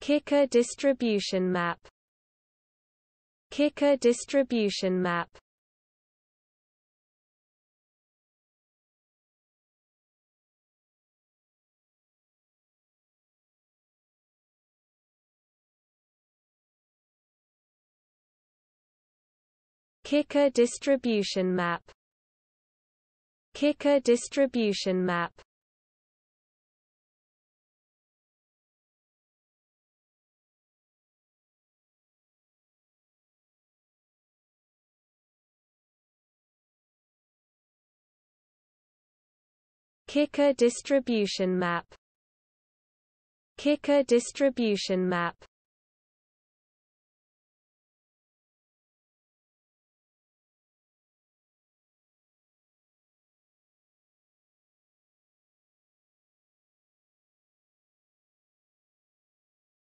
Kicker distribution map. Kicker distribution map. Kicker distribution map. Kicker distribution map. Kicker distribution map. Kicker distribution map.